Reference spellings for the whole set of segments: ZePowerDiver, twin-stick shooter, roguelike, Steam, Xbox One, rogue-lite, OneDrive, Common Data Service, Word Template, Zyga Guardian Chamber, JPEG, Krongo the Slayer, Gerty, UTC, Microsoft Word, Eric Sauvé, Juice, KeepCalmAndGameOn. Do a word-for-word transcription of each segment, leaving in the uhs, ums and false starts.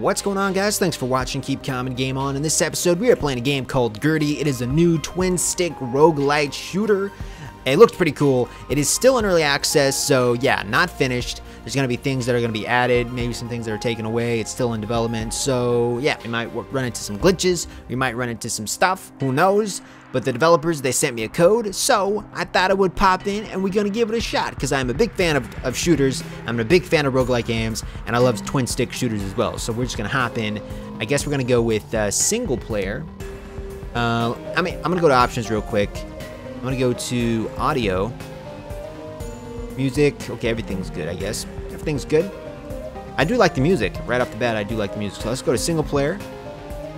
What's going on, guys? Thanks for watching. Keep calm and game on. In this episode, we are playing a game called Gerty. It is a new twin-stick roguelite shooter. It looks pretty cool. It is still in early access, so yeah, not finished. There's going to be things that are going to be added, maybe some things that are taken away. It's still in development, so yeah, we might run into some glitches. We might run into some stuff. Who knows? But the developers, they sent me a code, so I thought I would pop in, and we're going to give it a shot, because I'm a big fan of, of shooters, I'm a big fan of roguelike games, and I love twin-stick shooters as well, so we're just going to hop in. I guess we're going to go with uh, single-player. Uh, I mean, I'm going to go to options real quick. I'm going to go to audio, music. Okay, everything's good, I guess. Everything's good. I do like the music. Right off the bat, I do like the music, so let's go to single-player.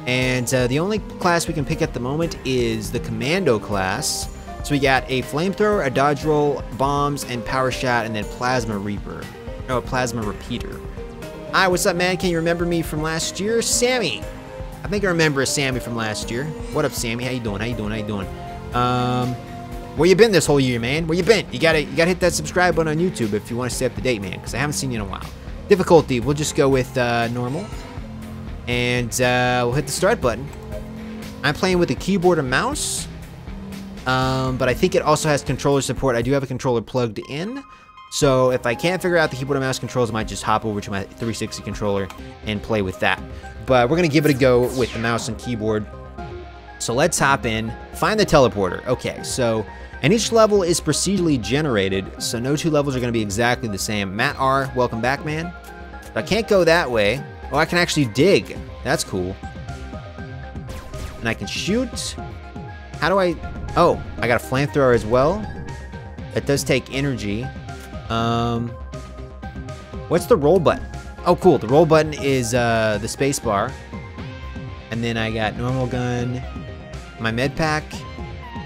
And uh, the only class we can pick at the moment is the Commando class. So we got a Flamethrower, a Dodge Roll, Bombs, and Power Shot, and then Plasma Reaper. No, Plasma Repeater. Hi, what's up, man? Can you remember me from last year? Sammy! I think I remember Sammy from last year. What up, Sammy? How you doing? How you doing? How you doing? Um, where you been this whole year, man? Where you been? You gotta, you gotta hit that subscribe button on YouTube if you want to stay up to date, man, because I haven't seen you in a while. Difficulty, we'll just go with uh, normal. And uh, we'll hit the start button. I'm playing with a keyboard and mouse, um, but I think it also has controller support. I do have a controller plugged in, so if I can't figure out the keyboard and mouse controls, I might just hop over to my three sixty controller and play with that. But we're gonna give it a go with the mouse and keyboard. So let's hop in, find the teleporter. Okay, so, and each level is procedurally generated, so no two levels are gonna be exactly the same. Matt R, welcome back, man. But I can't go that way. Oh, I can actually dig. That's cool. And I can shoot. How do I... Oh, I got a flamethrower as well. That does take energy. Um, what's the roll button? Oh, cool. The roll button is uh, the space bar. And then I got normal gun. My med pack.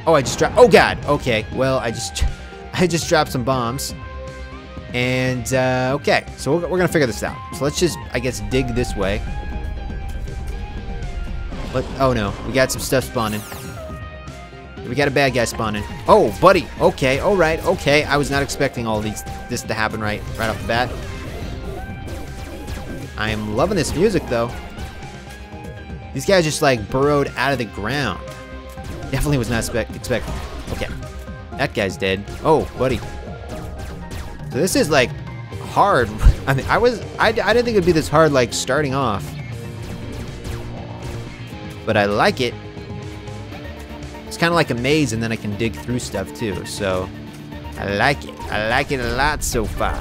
Oh, I just dropped... Oh, God. Okay. Well, I just, I just dropped some bombs. And, uh, okay, so we're, we're gonna figure this out. So let's just, I guess, dig this way. But, oh no, we got some stuff spawning. We got a bad guy spawning. Oh, buddy, okay, alright, okay. I was not expecting all these, this to happen right, right off the bat. I am loving this music, though. These guys just, like, burrowed out of the ground. Definitely was not expecting. Okay, that guy's dead. Oh, buddy. So this is like hard. I mean, I was, I, I didn't think it'd be this hard, like starting off, but I like it. It's kind of like a maze, and then I can dig through stuff too. So I like it. I like it a lot so far.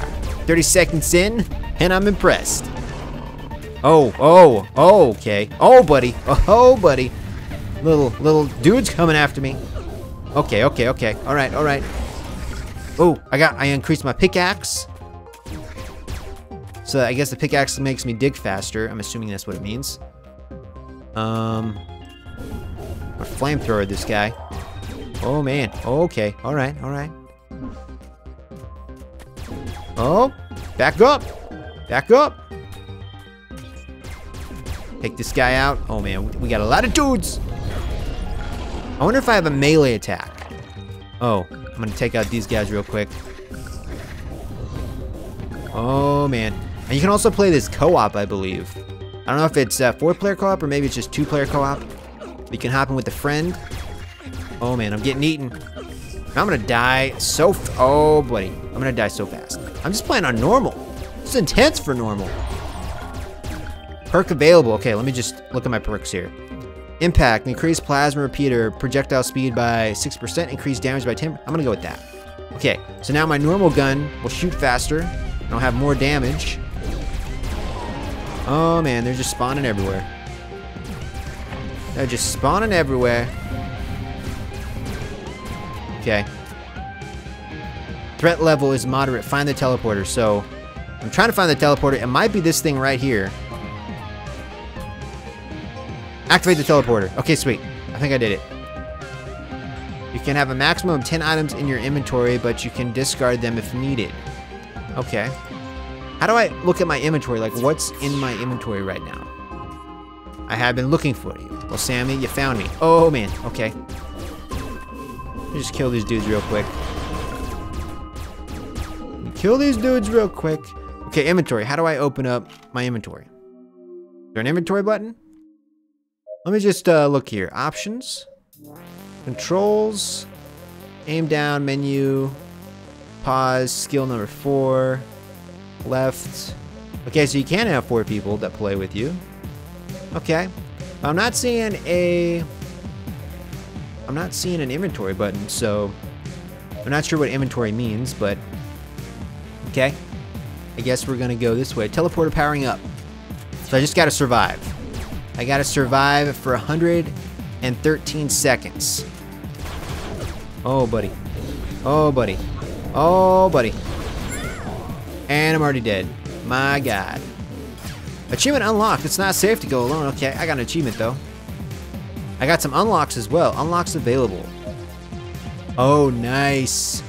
thirty seconds in, and I'm impressed. Oh, oh, oh, okay. Oh, buddy. Oh, buddy. Little, little dude's coming after me. Okay, okay, okay. All right, all right. Oh, I got, I increased my pickaxe. So I guess the pickaxe makes me dig faster. I'm assuming that's what it means. Um, a flamethrower, this guy. Oh man, okay, all right, all right. Oh, back up, back up. Take this guy out. Oh man, we got a lot of dudes. I wonder if I have a melee attack. Oh. I'm gonna take out these guys real quick. Oh man. And you can also play this co-op, I believe. I don't know if it's uh, four player co-op or maybe it's just two player co-op. You can hop in with a friend. Oh man, I'm getting eaten. I'm gonna die so f oh buddy. I'm gonna die so fast. I'm just playing on normal. This is intense for normal. Perk available. Okay, let me just look at my perks here. Impact, increased plasma repeater, projectile speed by six percent, increased damage by ten percent. I'm gonna go with that. Okay, so now my normal gun will shoot faster, and I'll have more damage. Oh man, they're just spawning everywhere. They're just spawning everywhere. Okay. Threat level is moderate. Find the teleporter. So, I'm trying to find the teleporter. It might be this thing right here. Activate the teleporter. Okay, sweet. I think I did it. You can have a maximum of ten items in your inventory, but you can discard them if needed. Okay. How do I look at my inventory? Like, what's in my inventory right now? I have been looking for you. Well, Sammy, you found me. Oh, man. Okay. Let me just kill these dudes real quick. Kill these dudes real quick. Okay, inventory. How do I open up my inventory? there an inventory button? Let me just uh, look here. Options, controls, aim down, menu, pause, skill number four, left. Okay, so you can have four people that play with you. Okay, I'm not seeing a, I'm not seeing an inventory button, so I'm not sure what inventory means, but okay. I guess we're gonna go this way. Teleporter powering up. So I just gotta survive. I gotta survive for one hundred thirteen seconds. Oh, buddy. Oh, buddy. Oh, buddy. And I'm already dead. My God. Achievement unlocked. It's not safe to go alone. Okay, I got an achievement though. I got some unlocks as well. Unlocks available. Oh, nice.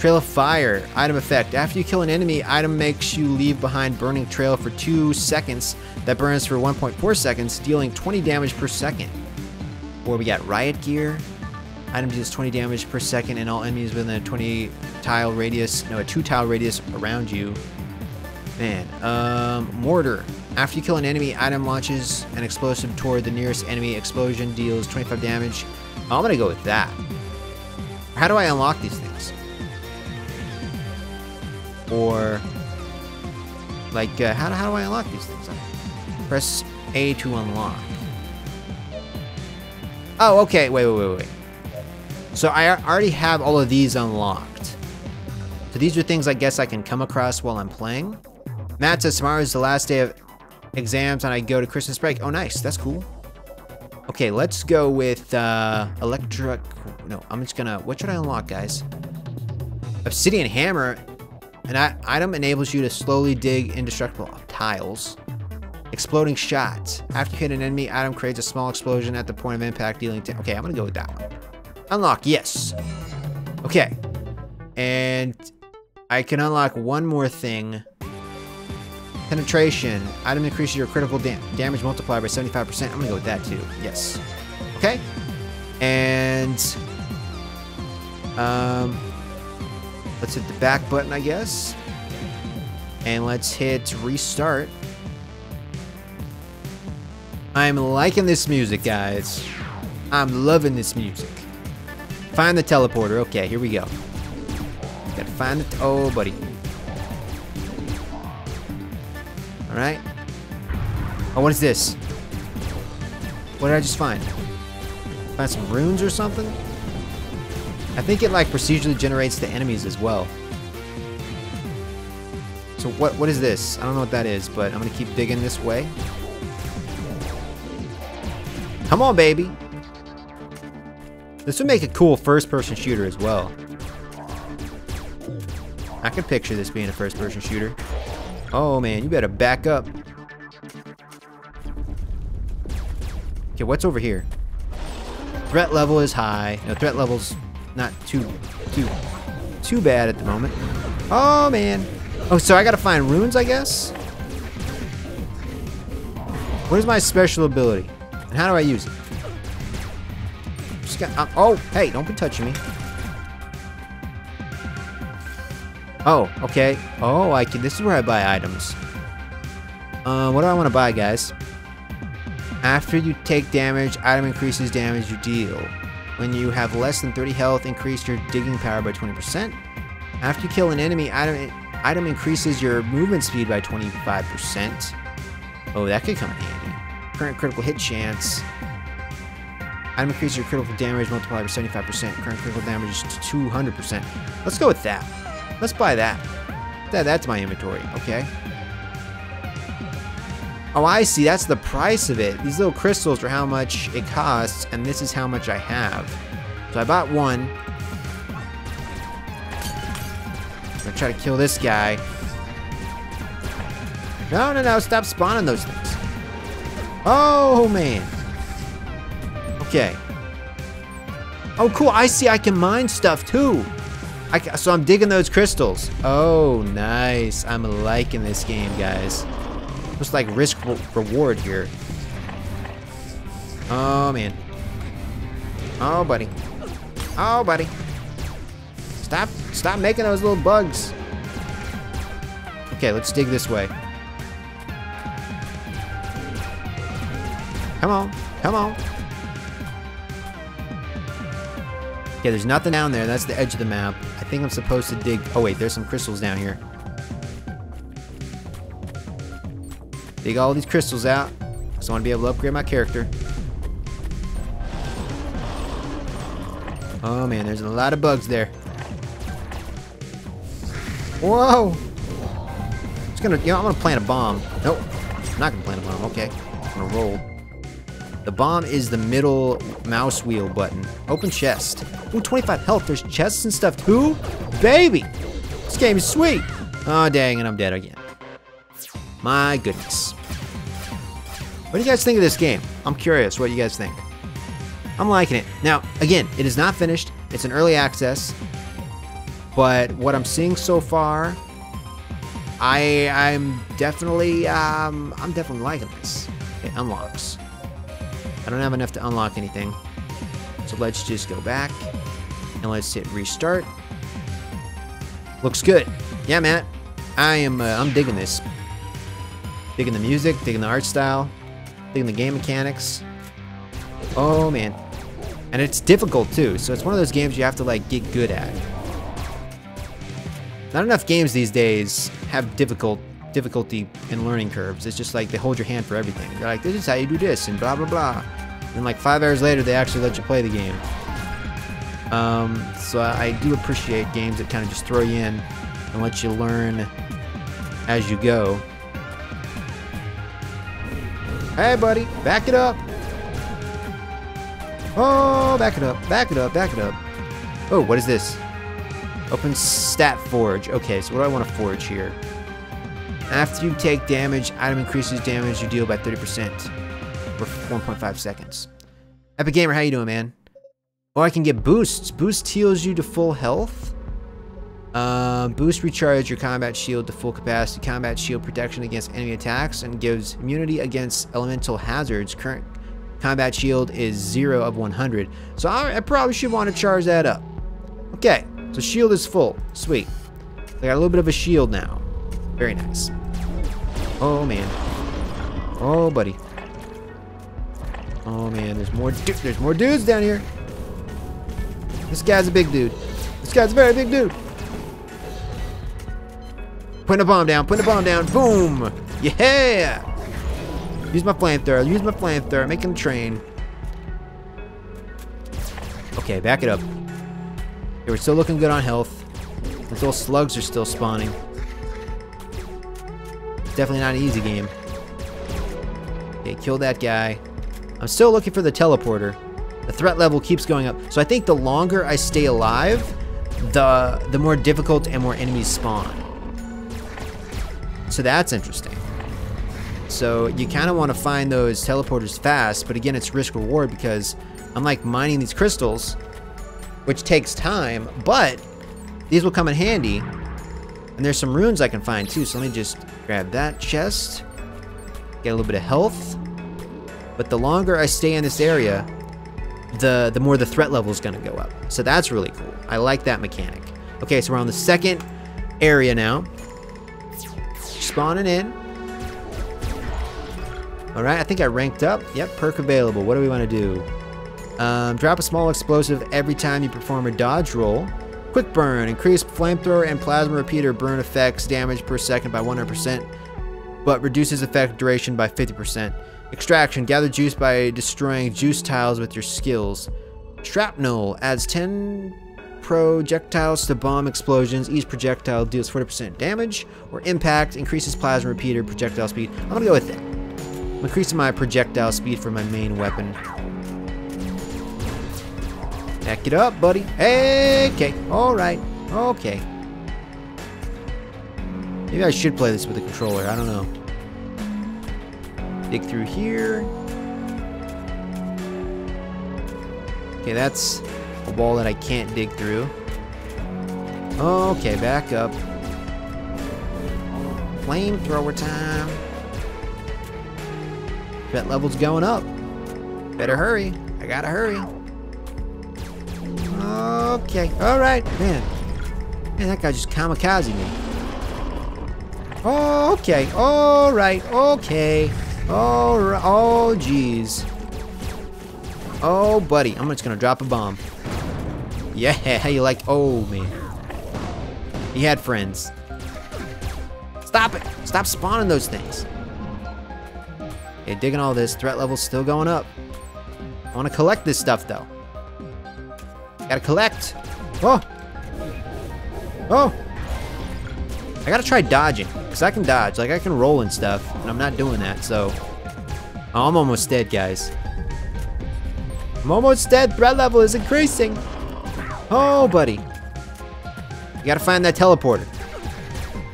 Trail of fire. Item effect. After you kill an enemy, item makes you leave behind burning trail for two seconds. That burns for one point four seconds, dealing twenty damage per second. Or we got riot gear. Item deals twenty damage per second and all enemies within a twenty tile radius, no, a two tile radius around you. Man, um, mortar. After you kill an enemy, item launches an explosive toward the nearest enemy. Explosion deals twenty-five damage. I'm gonna go with that. How do I unlock these things? Or, like, uh, how, do, how do I unlock these things? Press A to unlock. Oh, okay, wait, wait, wait, wait. So I already have all of these unlocked. So these are things I guess I can come across while I'm playing. Matt says tomorrow is the last day of exams and I go to Christmas break. Oh, nice, that's cool. Okay, let's go with uh, electric, no, I'm just gonna, what should I unlock, guys? Obsidian hammer. An item enables you to slowly dig indestructible tiles. Exploding shot. After you hit an enemy, item creates a small explosion at the point of impact, dealing ten. Okay, I'm gonna go with that one. Unlock, yes. Okay. And I can unlock one more thing. Penetration. Item increases your critical dam damage multiplier by seventy-five percent. I'm gonna go with that too, yes. Okay. And, um, let's hit the back button, I guess. And let's hit restart. I'm liking this music, guys. I'm loving this music. Find the teleporter. Okay, here we go. Gotta find it. Oh, buddy. All right. Oh, what is this? What did I just find? Find some runes or something? I think it like procedurally generates the enemies as well. So what what is this? I don't know what that is, but I'm gonna keep digging this way. Come on, baby. This would make a cool first-person shooter as well. I can picture this being a first-person shooter. Oh man, you better back up. Okay, what's over here? Threat level is high. No, threat level's not too, too, too bad at the moment. Oh man. Oh, so I gotta find runes, I guess? What is my special ability? And how do I use it? Just got, uh, oh, hey, don't be touching me. Oh, okay. Oh, I can, this is where I buy items. Uh, what do I wanna buy, guys? After you take damage, item increases damage you deal. When you have less than thirty health, increase your digging power by twenty percent. After you kill an enemy, item item increases your movement speed by twenty-five percent. Oh, that could come in handy. Current critical hit chance. Item increases your critical damage multiplied by seventy-five percent. Current critical damage is to two hundred percent. Let's go with that. Let's buy that. That that's my inventory, okay. Oh, I see, that's the price of it. These little crystals are how much it costs, and this is how much I have. So I bought one. I'm gonna try to kill this guy. No, no, no, stop spawning those things. Oh, man. Okay. Oh, cool, I see I can mine stuff too. I ca so I'm digging those crystals. Oh, nice, I'm liking this game, guys. Looks like risk reward here. Oh man. Oh buddy. Oh buddy. Stop, stop making those little bugs. Okay, let's dig this way. Come on. Come on. Okay, there's nothing down there. That's the edge of the map. I think I'm supposed to dig... Oh, wait. There's some crystals down here. Dig all these crystals out. So I want to be able to upgrade my character. Oh, man. There's a lot of bugs there. Whoa! It's gonna... You know, I'm gonna plant a bomb. Nope. I'm not gonna plant a bomb. Okay. I'm gonna roll. The bomb is the middle mouse wheel button. Open chest. Ooh, twenty-five health. There's chests and stuff too? Baby! This game is sweet! Oh, dang, and I'm dead again. My goodness. What do you guys think of this game? I'm curious what you guys think. I'm liking it. Now, again, it is not finished. It's an early access. But what I'm seeing so far, I, I'm definitely, um, I'm definitely liking this. It unlocks. I don't have enough to unlock anything. So let's just go back and let's hit restart. Looks good. Yeah, Matt, I am, uh, I'm digging this. Digging the music, digging the art style, digging the game mechanics. Oh man. And it's difficult too. So it's one of those games you have to like get good at. Not enough games these days have difficult difficulty and learning curves. It's just like they hold your hand for everything. They're like, this is how you do this and blah blah blah. And like five hours later, they actually let you play the game. Um, so I do appreciate games that kind of just throw you in and let you learn as you go. Hey, buddy, back it up. Oh, back it up, back it up, back it up. Oh, what is this? Open stat forge. Okay, so what do I want to forge here? After you take damage, item increases damage you deal by thirty percent for one point five seconds. Epic Gamer, how you doing, man? Or I can get boosts. Boost heals you to full health. Um, boost recharge your combat shield to full capacity. Combat shield protection against enemy attacks and gives immunity against elemental hazards. Current combat shield is zero of one hundred. So I, I probably should want to charge that up. Okay. So shield is full. Sweet. I got a little bit of a shield now. Very nice. Oh, man. Oh, buddy. Oh, man. There's more du There's more dudes down here. This guy's a big dude. This guy's a very big dude. Putting a bomb down. Putting a bomb down. Boom. Yeah. Use my flamethrower. Use my flamethrower. Make him train. Okay, back it up. We're still looking good on health. Those little slugs are still spawning. Definitely not an easy game. Okay, kill that guy. I'm still looking for the teleporter. The threat level keeps going up. So I think the longer I stay alive, the the more difficult and more enemies spawn. So that's interesting. So you kind of want to find those teleporters fast, but again, it's risk reward because I'm like mining these crystals, which takes time, but these will come in handy. And there's some runes I can find too, so let me just grab that chest, get a little bit of health. But the longer I stay in this area, the, the more the threat level is gonna go up. So that's really cool. I like that mechanic. Okay, so we're on the second area now. Spawning in. All right, I think I ranked up. Yep, perk available. What do we wanna do? Um, drop a small explosive every time you perform a dodge roll. Quick burn. Increase flamethrower and plasma repeater burn effects damage per second by one hundred percent, but reduces effect duration by fifty percent. Extraction. Gather juice by destroying juice tiles with your skills. Shrapnel. Adds ten projectiles to bomb explosions. Each projectile deals forty percent damage or impact. Increases plasma repeater projectile speed. I'm going to go with that. I'm increasing my projectile speed for my main weapon. Back it up, buddy. Hey, okay. All right. Okay. Maybe I should play this with a controller. I don't know. Dig through here. Okay, that's a wall that I can't dig through. Okay, back up. Flamethrower time. Threat level's going up. Better hurry. I gotta hurry. Okay, alright, man. Man, that guy just kamikaze me. Oh, okay, alright, okay. All right. Oh, jeez. Oh, buddy. I'm just going to drop a bomb. Yeah, you like... Oh, man. He had friends. Stop it. Stop spawning those things. Okay, digging all this. Threat level's still going up. I want to collect this stuff, though. Gotta collect. Oh. Oh. I gotta try dodging, because I can dodge. Like, I can roll and stuff, and I'm not doing that, so... Oh, I'm almost dead, guys. I'm almost dead. Threat level is increasing. Oh, buddy. You gotta find that teleporter.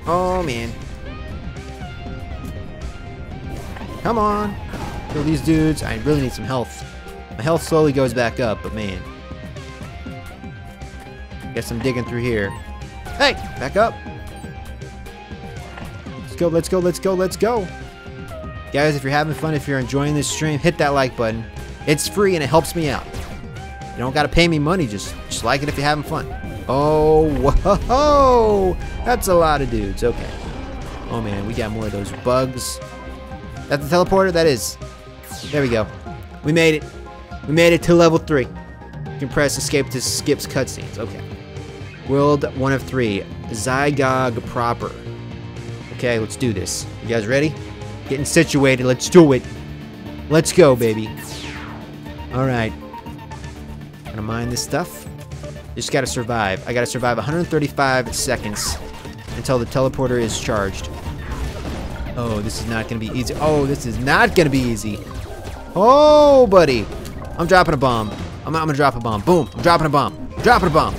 Oh, man. Come on. Kill these dudes. I really need some health. My health slowly goes back up, but man. Guess I'm digging through here. Hey, back up. Let's go, let's go, let's go, let's go. Guys, if you're having fun, if you're enjoying this stream, hit that like button. It's free and it helps me out. You don't gotta pay me money, just, just like it if you're having fun. Oh, whoa, that's a lot of dudes, okay. Oh man, we got more of those bugs. That the teleporter? That is. There we go. We made it. We made it to level three. You can press escape to skip cutscenes, okay. World one of three, Zygog proper. Okay, let's do this. You guys ready? Getting situated. Let's do it. Let's go, baby. All right. Gonna mine this stuff. Just gotta survive. I gotta survive one hundred thirty-five seconds until the teleporter is charged. Oh, this is not gonna be easy. Oh, this is not gonna be easy. Oh, buddy. I'm dropping a bomb. I'm, I'm gonna drop a bomb. Boom. I'm dropping a bomb. Dropping a bomb.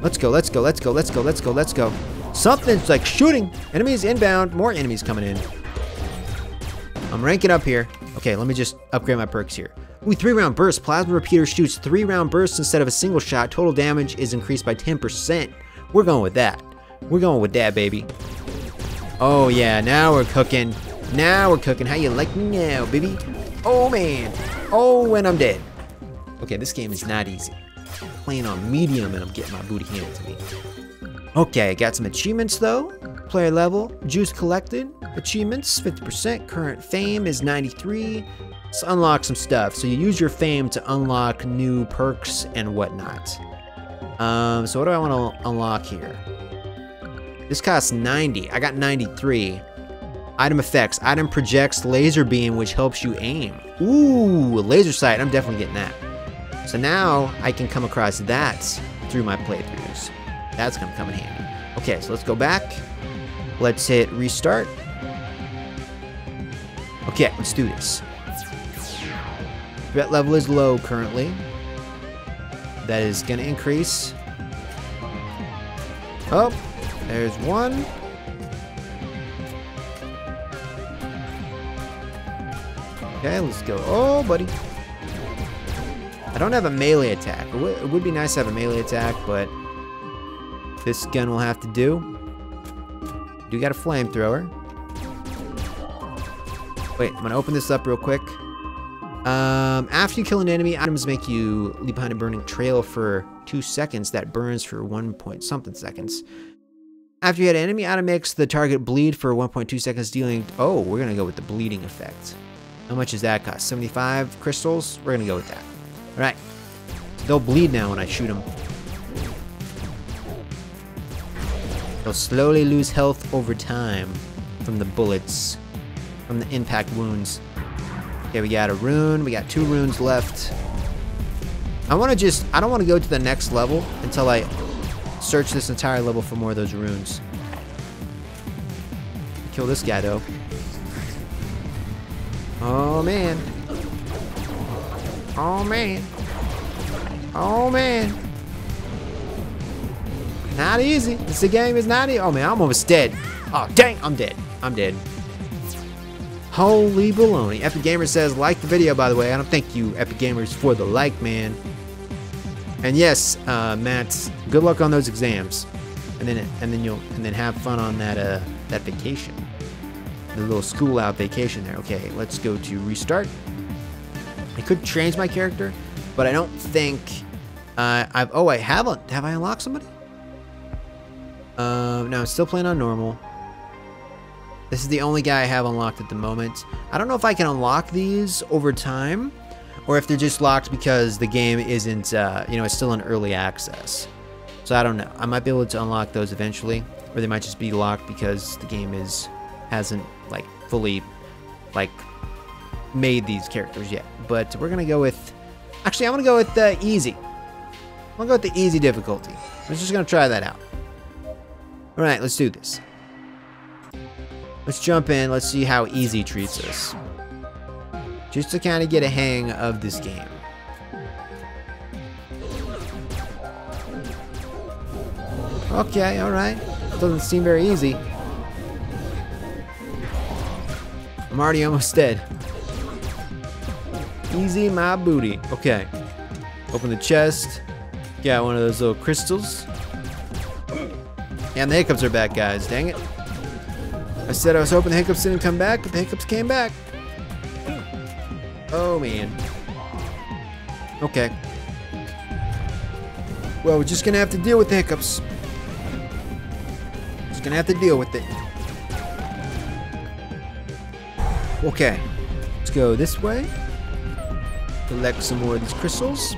Let's go, let's go, let's go, let's go, let's go, let's go. Something's like shooting. Enemies inbound. More enemies coming in. I'm ranking up here. Okay, let me just upgrade my perks here. Ooh, three round burst. Plasma repeater shoots three round bursts instead of a single shot. Total damage is increased by ten percent. We're going with that. We're going with that, baby. Oh, yeah, now we're cooking. Now we're cooking. How you like me now, baby? Oh, man. Oh, and I'm dead. Okay, this game is not easy. I'm playing on medium and I'm getting my booty handed to me. Okay, got some achievements though. Player level, juice collected, achievements fifty percent, current fame is ninety-three. Let's unlock some stuff. So you use your fame to unlock new perks and whatnot. Um, so what do I want to unlock here? This costs ninety. I got ninety-three. Item effects. Item projects laser beam, which helps you aim. Ooh, laser sight. I'm definitely getting that. So now I can come across that through my playthroughs. That's gonna come in handy. Okay, so let's go back. Let's hit restart. Okay, let's do this. Threat level is low currently. That is gonna increase. Oh, there's one. Okay, let's go. Oh, buddy. I don't have a melee attack. It would be nice to have a melee attack, but this gun will have to do. Do got a flamethrower. Wait, I'm gonna open this up real quick. Um, after you kill an enemy, items make you leave behind a burning trail for two seconds that burns for one point something seconds. After you hit an enemy, item makes the target bleed for one point two seconds dealing. Oh, we're gonna go with the bleeding effect. How much does that cost? seventy-five crystals? We're gonna go with that. All right, they'll bleed now when I shoot them. They'll slowly lose health over time from the bullets, from the impact wounds. Okay, we got a rune. We got two runes left. I want to just, I don't want to go to the next level until I search this entire level for more of those runes. Kill this guy, though. Oh, man. Oh, man. Oh, man. Not easy. This game is not easy. Oh man, I'm almost dead. Oh dang, I'm dead. I'm dead. Holy baloney. Epic Gamer says, like the video, by the way. I don't thank you, Epic Gamers, for the like, man. And yes, uh, Matt, good luck on those exams. And then and then you'll and then have fun on that uh that vacation. The little school out vacation there. Okay, let's go to restart. I could change my character, but I don't think uh, I've oh I have a, have I unlocked somebody? Um, no, I'm still playing on normal. This is the only guy I have unlocked at the moment. I don't know if I can unlock these over time or if they're just locked because the game isn't, uh, you know, it's still in early access. So I don't know. I might be able to unlock those eventually, or they might just be locked because the game is hasn't like fully like made these characters yet. But we're gonna go with, actually I'm gonna go with the uh, easy. I'm gonna go with the easy difficulty. I'm just gonna try that out. All right, let's do this. Let's jump in. Let's see how easy treats us. Just to kind of get a hang of this game. Okay, alright. Doesn't seem very easy. I'm already almost dead. Easy my booty. Okay. Open the chest. Got one of those little crystals. And the hiccups are back, guys. Dang it. I said I was hoping the hiccups didn't come back, but the hiccups came back. Oh, man. Okay. Well, we're just gonna have to deal with the hiccups. Just gonna have to deal with it. Okay. Let's go this way. Collect some more of these crystals.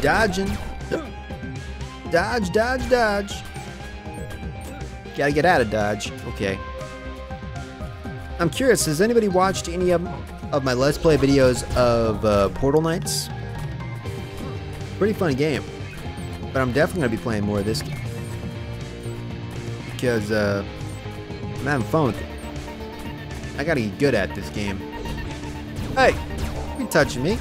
Dodging. Dodge, dodge, dodge. Gotta get out of dodge. Okay. I'm curious, has anybody watched any of them? Of my Let's Play videos of uh, Portal Knights. Pretty fun game, but I'm definitely gonna be playing more of this game because uh, I'm having fun with it. I gotta get good at this game. Hey, you touching me?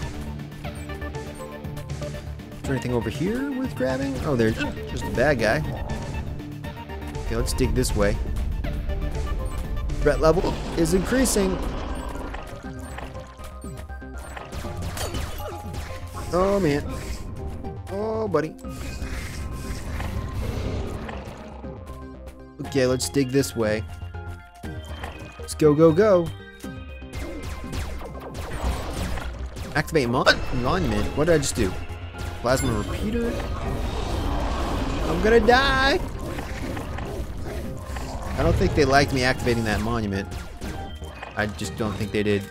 Is there anything over here worth grabbing? Oh, there's just a bad guy. Okay, let's dig this way. Threat level is increasing. Oh, man. Oh, buddy. Okay, let's dig this way. Let's go, go, go. Activate mon monument. What did I just do? Plasma repeater. I'm gonna die. I don't think they liked me activating that monument. I just don't think they did.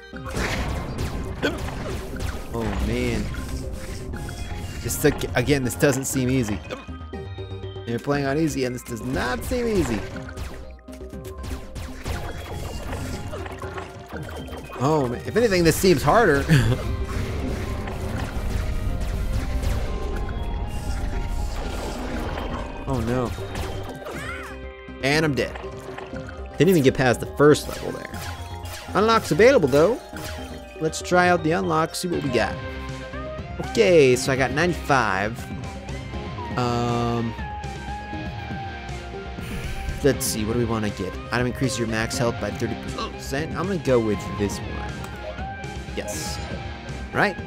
Oh, man. This took, again, this doesn't seem easy. You're playing on easy, and this does not seem easy. Oh, man. If anything, this seems harder. Oh, no. And I'm dead. Didn't even get past the first level there. Unlocks available, though. Let's try out the unlock, see what we got. Okay, so I got ninety-five. Um, let's see, what do we want to get? Item increases your max health by thirty percent. I'm going to go with this one. Yes. Right.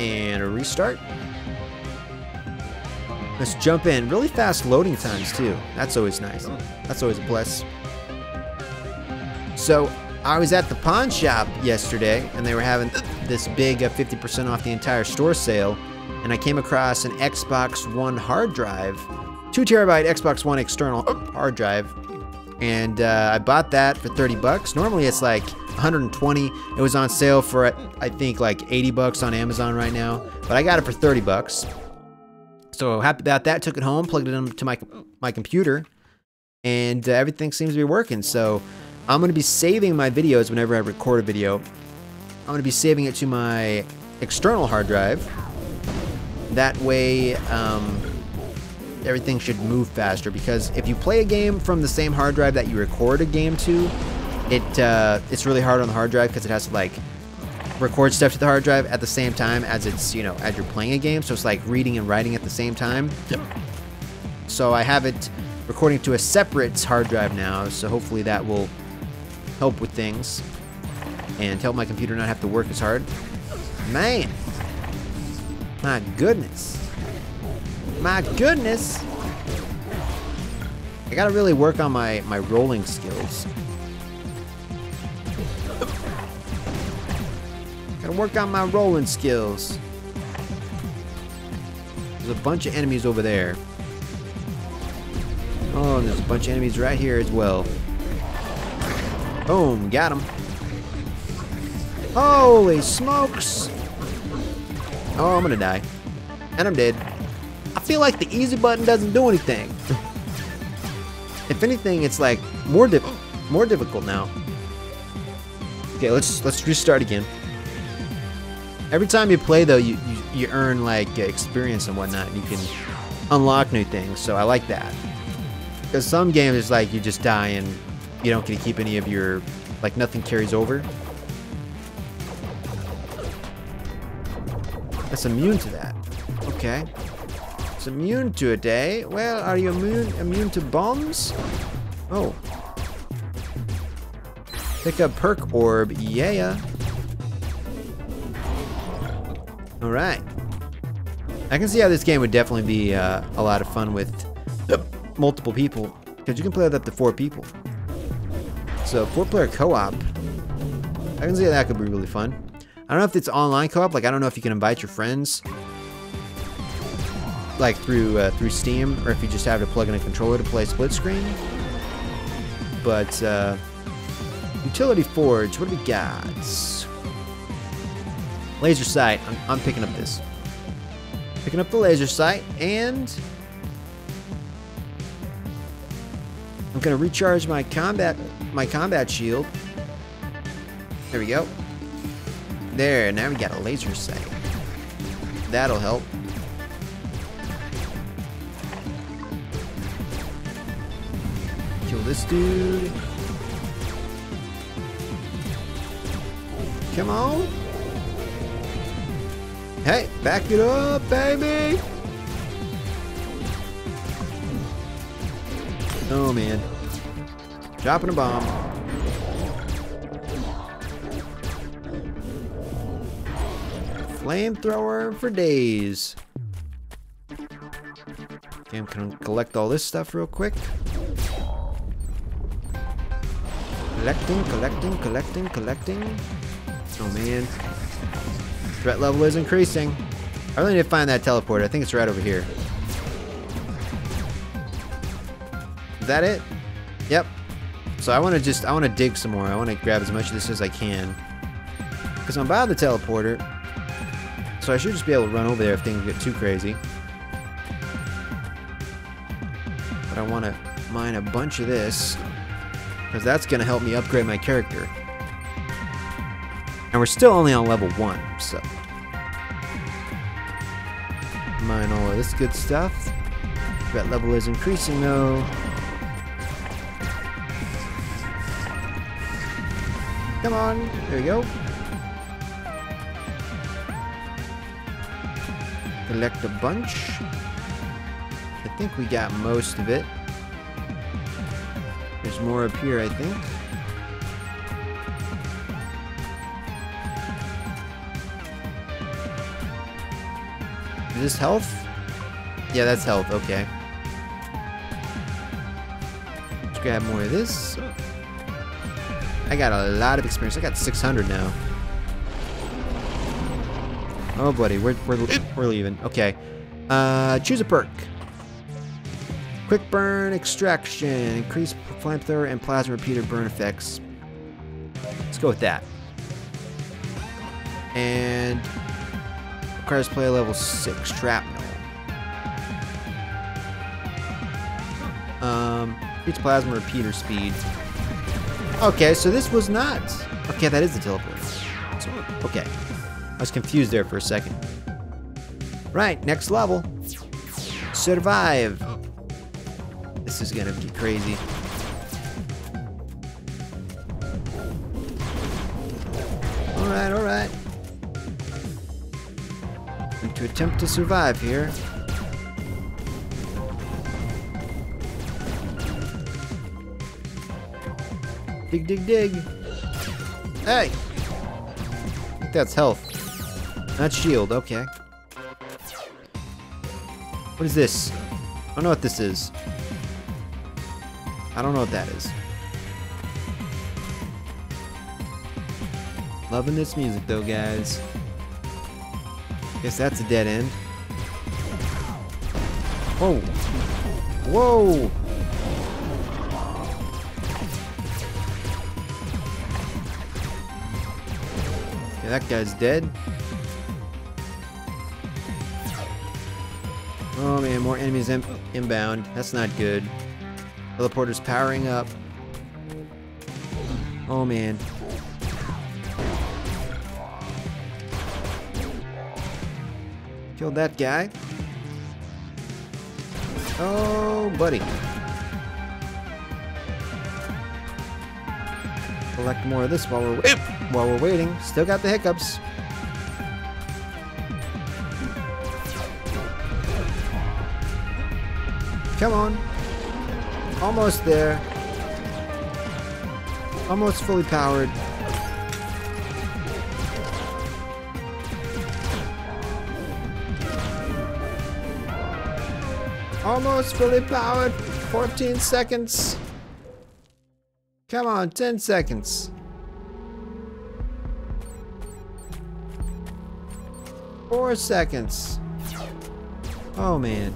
And a restart. Let's jump in. Really fast loading times, too. That's always nice. That's always a plus. So, I was at the pawn shop yesterday, and they were having this big uh, fifty percent off the entire store sale, and I came across an Xbox One hard drive, two terabyte Xbox One external hard drive, and uh, I bought that for thirty bucks. Normally it's like one hundred twenty. It was on sale for I think like eighty bucks on Amazon right now, but I got it for thirty bucks. So happy about that. Took it home, plugged it into my my computer, and uh, everything seems to be working. So. I'm going to be saving my videos whenever I record a video. I'm going to be saving it to my external hard drive. That way, um, everything should move faster. Because if you play a game from the same hard drive that you record a game to, it uh, it's really hard on the hard drive because it has to like record stuff to the hard drive at the same time as it's you know as you're playing a game. So it's like reading and writing at the same time. Yep. So I have it recording to a separate hard drive now. So hopefully that will help with things and help my computer not have to work as hard. Man, my goodness, my goodness. I gotta really work on my, my rolling skills. Gotta work on my rolling skills. There's a bunch of enemies over there. Oh, and there's a bunch of enemies right here as well. Boom, got him. Holy smokes! Oh, I'm gonna die. And I'm dead. I feel like the easy button doesn't do anything. If anything, it's like more diff more difficult now. Okay, let's let's restart again. Every time you play though, you you, you earn like experience and whatnot, and you can unlock new things. So I like that. Because some games it's like you just die and you don't get to keep any of your, like nothing carries over. That's immune to that. Okay. It's immune to it, eh? Well, are you immune immune to bombs? Oh. Pick up perk orb. Yeah. All right. I can see how this game would definitely be uh, a lot of fun with uh, multiple people, because you can play with up to four people. So four-player co-op. I can see how that could be really fun. I don't know if it's online co-op. Like I don't know if you can invite your friends, like through uh, through Steam, or if you just have to plug in a controller to play split screen. But uh, Utility Forge. What do we got? Laser sight. I'm, I'm picking up this. Picking up the laser sight, and I'm gonna recharge my combat my combat shield. There we go. There, now we got a laser sight. That'll help. Kill this dude. Come on. Hey, back it up, baby. Oh, man. Dropping a bomb. Flamethrower for days. Okay, I'm gonna collect all this stuff real quick. Collecting, collecting, collecting, collecting. Oh man. Threat level is increasing. I really need to find that teleporter. I think it's right over here. Is that it? Yep. So I wanna just, I wanna dig some more. I wanna grab as much of this as I can. Because I'm by the teleporter. So I should just be able to run over there if things get too crazy. But I want to mine a bunch of this, because that's going to help me upgrade my character. And we're still only on level one, so. Mine all of this good stuff. That level is increasing though. Come on, there we go. Collect a bunch. I think we got most of it. There's more up here, I think. Is this health? Yeah, that's health. Okay. Let's grab more of this. I got a lot of experience. I got six hundred now. Oh, buddy, we're, we're, we're leaving. Okay. Uh, choose a perk. Quick burn extraction. Increase flamethrower and plasma repeater burn effects. Let's go with that. And requires play level six shrapnel. Um, increase plasma repeater speed. Okay, so this was not. Okay, that is the teleport. So, okay. I was confused there for a second. Right, next level. Survive. This is gonna be crazy. Alright, alright. I'm to attempt to survive here. Dig, dig, dig. Hey! I think that's health. Not shield, okay. What is this? I don't know what this is. I don't know what that is. Loving this music though, guys. Guess that's a dead end. Whoa. Whoa. Okay, that guy's dead. Oh man, more enemies in inbound. That's not good. Teleporter's powering up. Oh man. Killed that guy. Oh, buddy. Collect more of this while we're waiting. While we're waiting, still got the hiccups. Come on. Almost there. Almost fully powered. Almost fully powered. fourteen seconds. Come on, ten seconds. Four seconds. Oh man.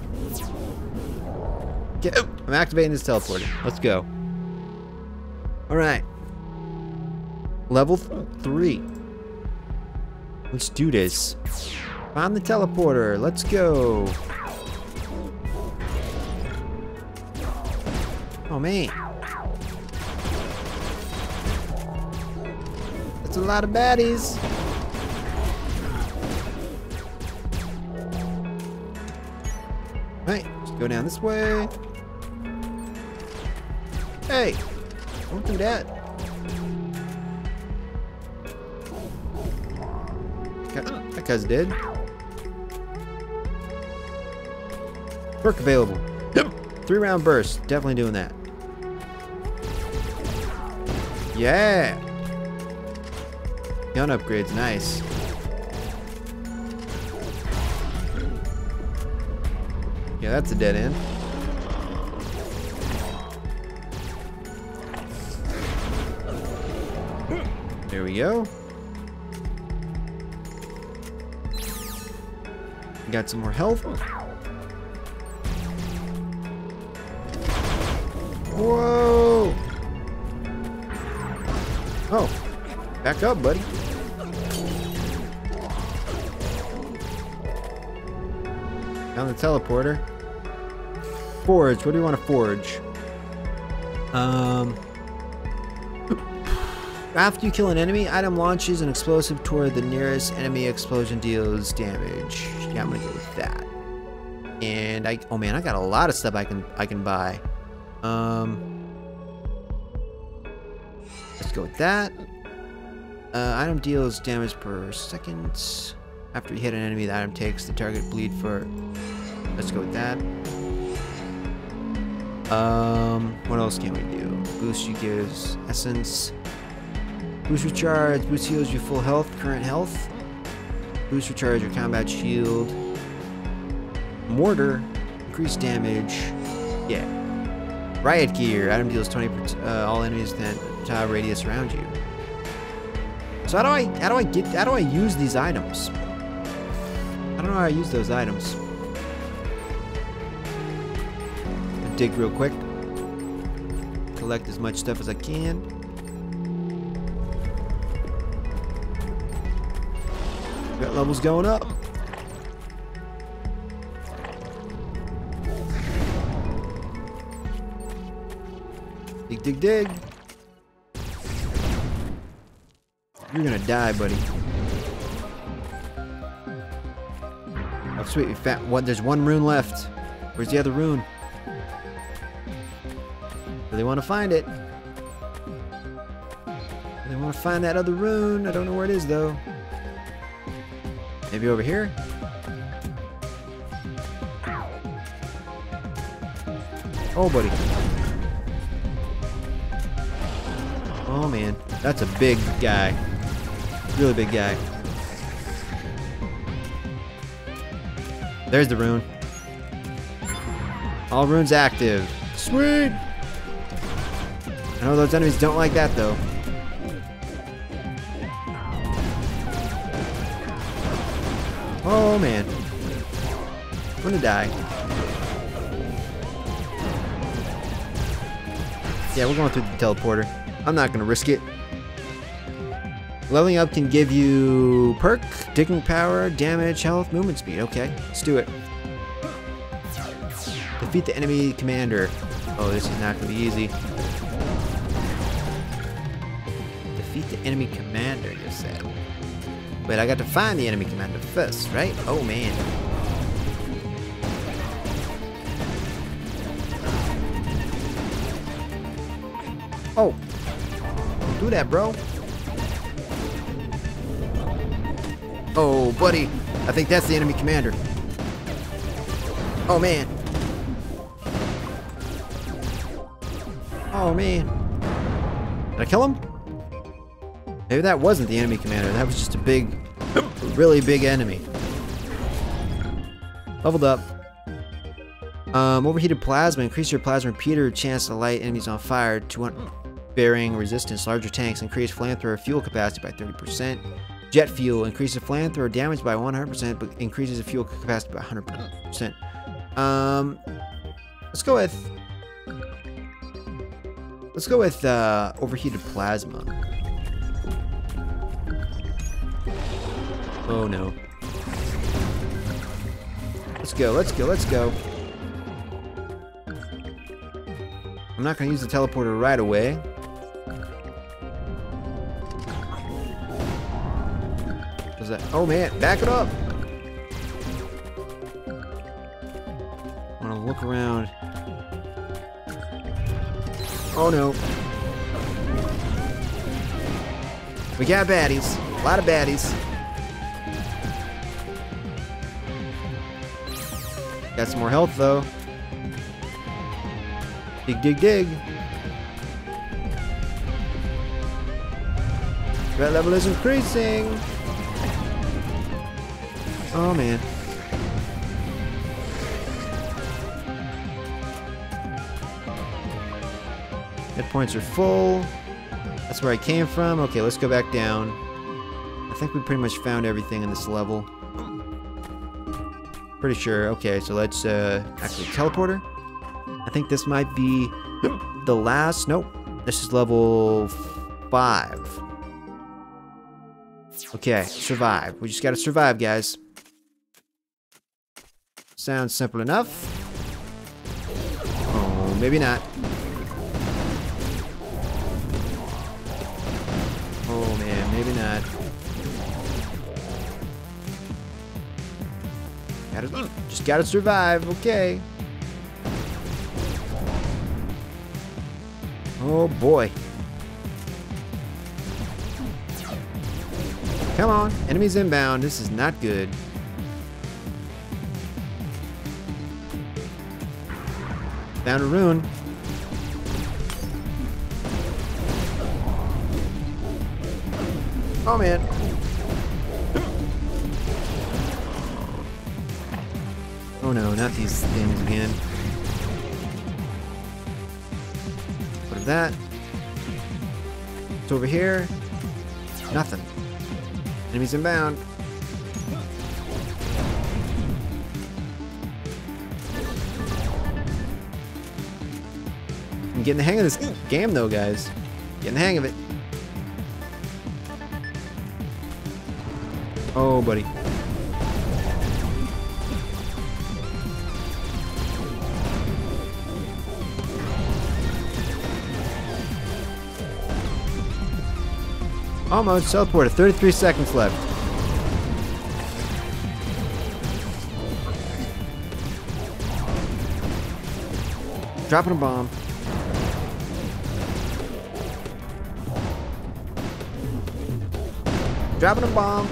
Get, oh, I'm activating this teleporter. Let's go. Alright. Level th three. Let's do this. Find the teleporter. Let's go. Oh man. That's a lot of baddies. Alright, let's go down this way. Hey! Don't do that. That guy's dead. Perk available. Yep. Three round burst. Definitely doing that. Yeah. Gun upgrades. Nice. Yeah, that's a dead end. There we go. Got some more health. Whoa! Oh, back up, buddy. Down the teleporter. Forge. What do you want to forge? Um. After you kill an enemy, item launches an explosive toward the nearest enemy. Explosion deals damage. Yeah, I'm gonna go with that. And I, oh man, I got a lot of stuff I can I can buy. Um, let's go with that. Uh, item deals damage per second. After you hit an enemy, the item takes the target bleed for. Let's go with that. Um, what else can we do? Boost you gives essence. Boost recharge, boost heals your full health, current health. Boost recharge your combat shield. Mortar, increased damage. Yeah. Riot gear, item deals twenty percent uh, all enemies that uh, radius around you. So how do I how do I get how do I use these items? I don't know how I use those items. I'll dig real quick. Collect as much stuff as I can. Got levels going up. Dig, dig, dig. You're gonna die, buddy. Oh, sweet. We found one. There's one rune left. Where's the other rune? Really want to find it. They want to find that other rune. I don't know where it is, though. Maybe over here? Oh, buddy. Oh, man. That's a big guy. Really big guy. There's the rune. All runes active. Sweet! I know those enemies don't like that, though. Oh man, I'm gonna die. Yeah, we're going through the teleporter. I'm not gonna risk it. Leveling up can give you perk, digging power, damage, health, movement speed. Okay, let's do it. Defeat the enemy commander. Oh, this is not going to be easy. Defeat the enemy commander, you said. But I got to find the enemy commander first, right? Oh, man. Oh. Don't do that, bro. Oh, buddy. I think that's the enemy commander. Oh, man. Oh, man. Did I kill him? Maybe that wasn't the enemy commander. That was just a big, really big enemy. Leveled up. Um, overheated plasma. Increase your plasma repeater chance to light enemies on fire. two hundred bearing resistance. Larger tanks. Increase flamethrower fuel capacity by thirty percent. Jet fuel. Increases flamethrower damage by one hundred percent, but increases the fuel capacity by one hundred percent. Um, let's go with... Let's go with uh, overheated plasma. Oh no. Let's go, let's go, let's go. I'm not gonna use the teleporter right away. What's that? Oh man, back it up! I wanna look around. Oh no. We got baddies. A lot of baddies. Got some more health though. Dig, dig, dig. Threat level is increasing. Oh man. Hit points are full. That's where I came from. Okay, let's go back down. I think we pretty much found everything in this level. Pretty sure. Okay, so let's uh, actually teleporter. I think this might be the last. Nope. This is level five. Okay, survive. We just gotta survive, guys. Sounds simple enough. Oh, maybe not. Oh man, maybe not. Gotta, just gotta survive, okay. Oh boy. Come on, enemies inbound, this is not good. Found a rune. Oh man. Oh no, not these things again. What of that? It's over here. Nothing. Enemies inbound. I'm getting the hang of this game though, guys. Getting the hang of it. Oh, buddy. Almost teleported. thirty-three seconds left. Dropping a bomb. Dropping a bomb.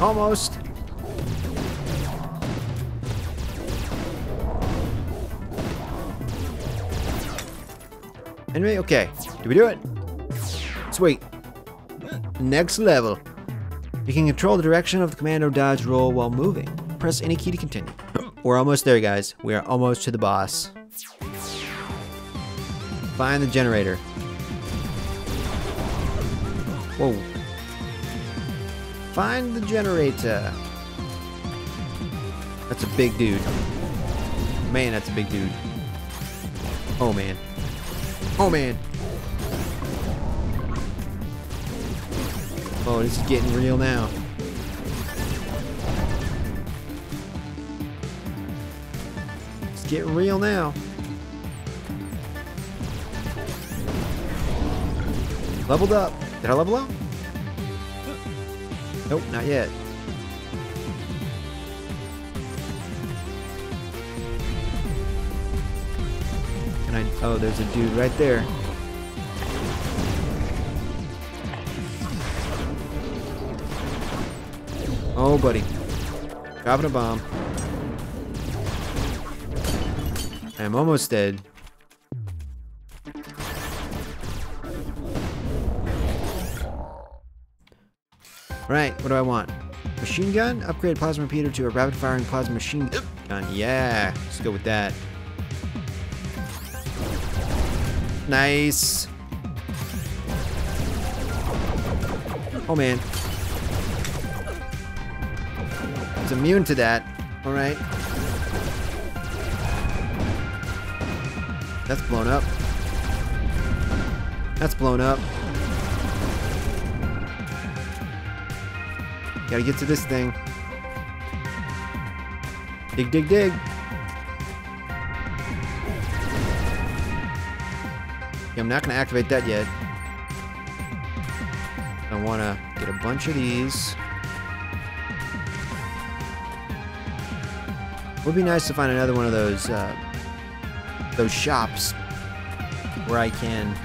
Almost. Anyway, okay. Did we do it? Sweet. Next level. You can control the direction of the commando dodge roll while moving. Press any key to continue. We're almost there, guys. We are almost to the boss. Find the generator. Whoa. Find the generator. That's a big dude. Man, that's a big dude. Oh, man. Oh man. Oh, this is getting real now. It's getting real now. Leveled up. Did I level up? Nope, not yet. And I, oh, there's a dude right there. Oh, buddy. Dropping a bomb. I am almost dead. Alright, what do I want? Machine gun? Upgrade plasma repeater to a rapid firing plasma machine gun. Yeah, let's go with that. Nice. Oh man. It's immune to that. Alright. That's blown up. That's blown up. Gotta get to this thing. Dig, dig, dig. Yeah, I'm not gonna activate that yet. I wanna get a bunch of these. Would be nice to find another one of those uh, those shops where I can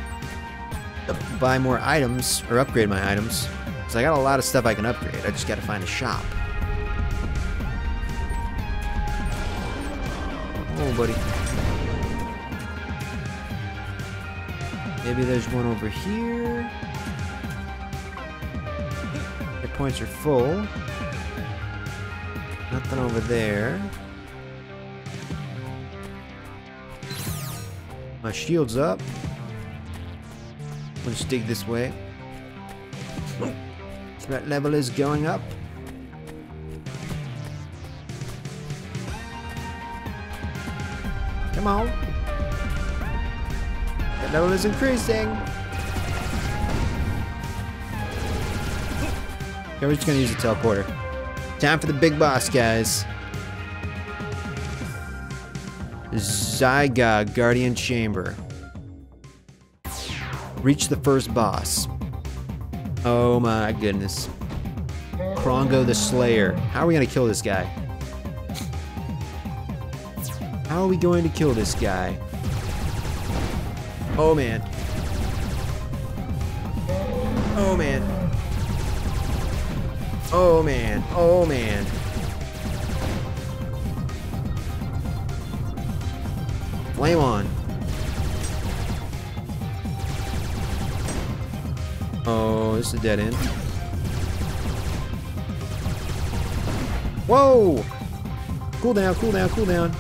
buy more items or upgrade my items. So I got a lot of stuff I can upgrade. I just gotta find a shop. Oh, buddy. Maybe there's one over here. Your points are full. Nothing over there. My shield's up. Let's dig this way. Threat level is going up. Come on. Threat level is increasing. Okay, we're just gonna use the teleporter. Time for the big boss, guys. Zyga Guardian Chamber. Reach the first boss. Oh my goodness. Krongo the Slayer. How are we going to kill this guy? How are we going to kill this guy? Oh man. Oh man. Oh man. Oh man. Flame on. Oh, this is a dead end. Whoa! Cool down, cool down, cool down.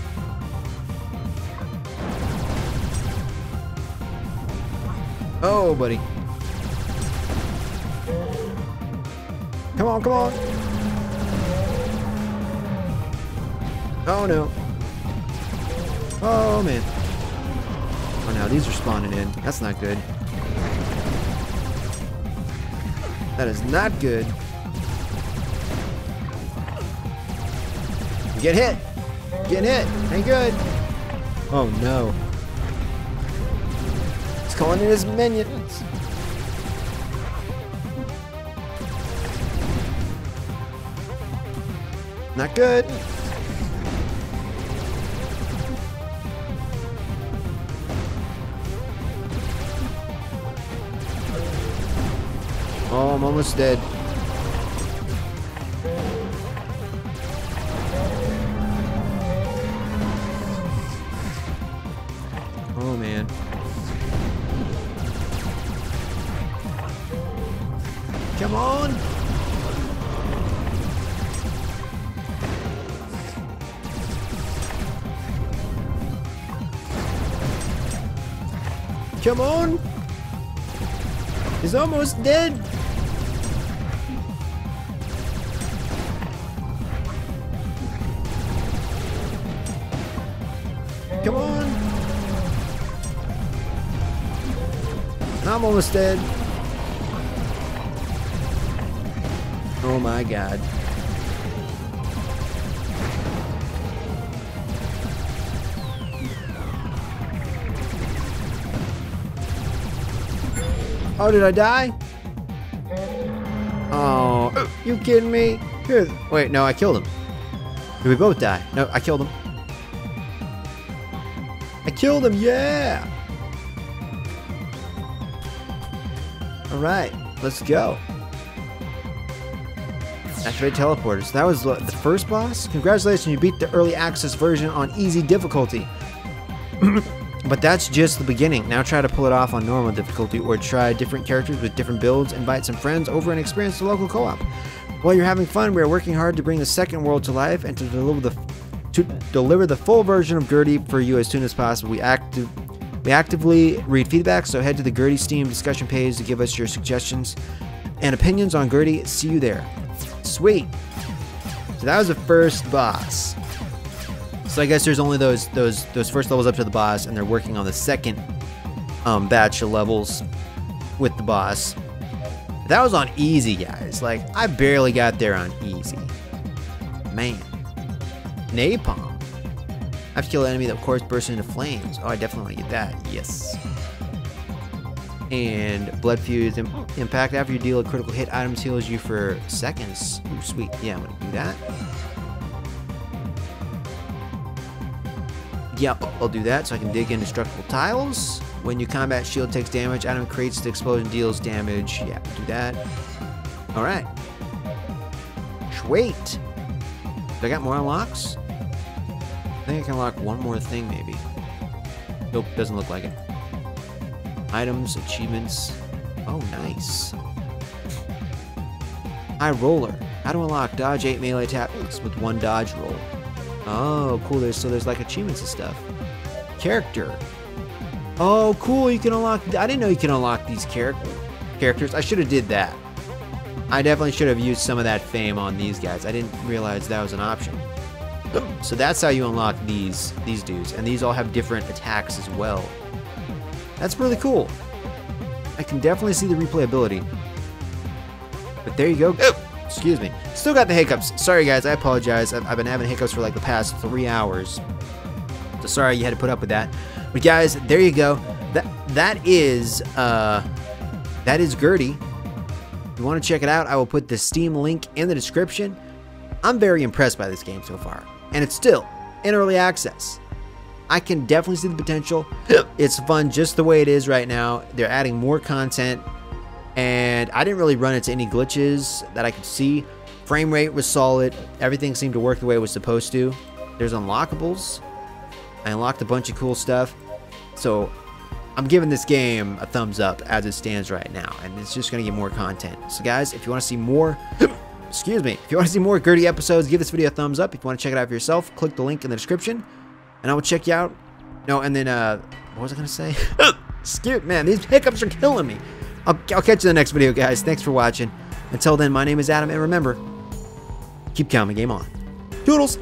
Oh, buddy. Come on, come on. Oh, no. Oh, man. Oh, now these are spawning in. That's not good. That is not good. Get hit! Get hit! Ain't good! Oh no. He's calling in his minions. Not good. Oh, I'm almost dead. Oh, man. Come on! Come on! He's almost dead! Come on! I'm almost dead. Oh my god. Oh, did I die? Oh, you kidding me? Here, wait, no, I killed him. Did we both die? No, I killed him. I killed him, yeah! Alright, let's go. Activate teleporters. That was the first boss? Congratulations, you beat the early access version on easy difficulty. But that's just the beginning. Now try to pull it off on normal difficulty, or try different characters with different builds, invite some friends over, and experience the local co-op. While you're having fun, we are working hard to bring the second world to life and to deliver the to deliver the full version of Gerty for you as soon as possible. We active we actively read feedback, so head to the Gerty Steam discussion page to give us your suggestions and opinions on Gerty. See you there. Sweet. So that was the first boss. So I guess there's only those those those first levels up to the boss, and they're working on the second um, batch of levels with the boss. That was on easy, guys. Like, I barely got there on easy. Man. Napalm. I have to kill an enemy that, of course, bursts into flames. Oh, I definitely want to get that. Yes. And Blood Fuse Im Impact. After you deal a critical hit, items heals you for seconds. Ooh, sweet. Yeah, I'm going to do that. Yep, I'll do that so I can dig indestructible tiles. When you combat, shield takes damage. Item creates the explosion, deals damage. Yeah, do that. All right. Sweet. Do I got more unlocks? I think I can unlock one more thing, maybe. Nope, doesn't look like it. Items, achievements. Oh, nice. High roller. How to unlock dodge eight melee attacks with one dodge roll. Oh, cool. There's, so there's like achievements and stuff. Character. Oh, cool. You can unlock. I didn't know you can unlock these character characters. I should have did that. I definitely should have used some of that fame on these guys. I didn't realize that was an option. So that's how you unlock these these dudes, and these all have different attacks as well. That's really cool. I can definitely see the replayability. But there you go. Oh, excuse me. Still got the hiccups. Sorry, guys. I apologize. I've, I've been having hiccups for like the past three hours. So sorry you had to put up with that. But guys, there you go. That that is uh, that is Gerty. If you want to check it out, I will put the Steam link in the description. I'm very impressed by this game so far, and it's still in early access. I can definitely see the potential. It's fun just the way it is right now. They're adding more content, and I didn't really run into any glitches that I could see. Frame rate was solid. Everything seemed to work the way it was supposed to. There's unlockables. I unlocked a bunch of cool stuff, so I'm giving this game a thumbs up as it stands right now, and it's just going to get more content. So guys, if you want to see more, excuse me, if you want to see more Gerty episodes, give this video a thumbs up. If you want to check it out for yourself, click the link in the description, and I will check you out. No, and then, uh, what was I going to say? Excuse, man, these hiccups are killing me. I'll, I'll catch you in the next video, guys. Thanks for watching. Until then, my name is Adam, and remember, keep calm and game on. Toodles!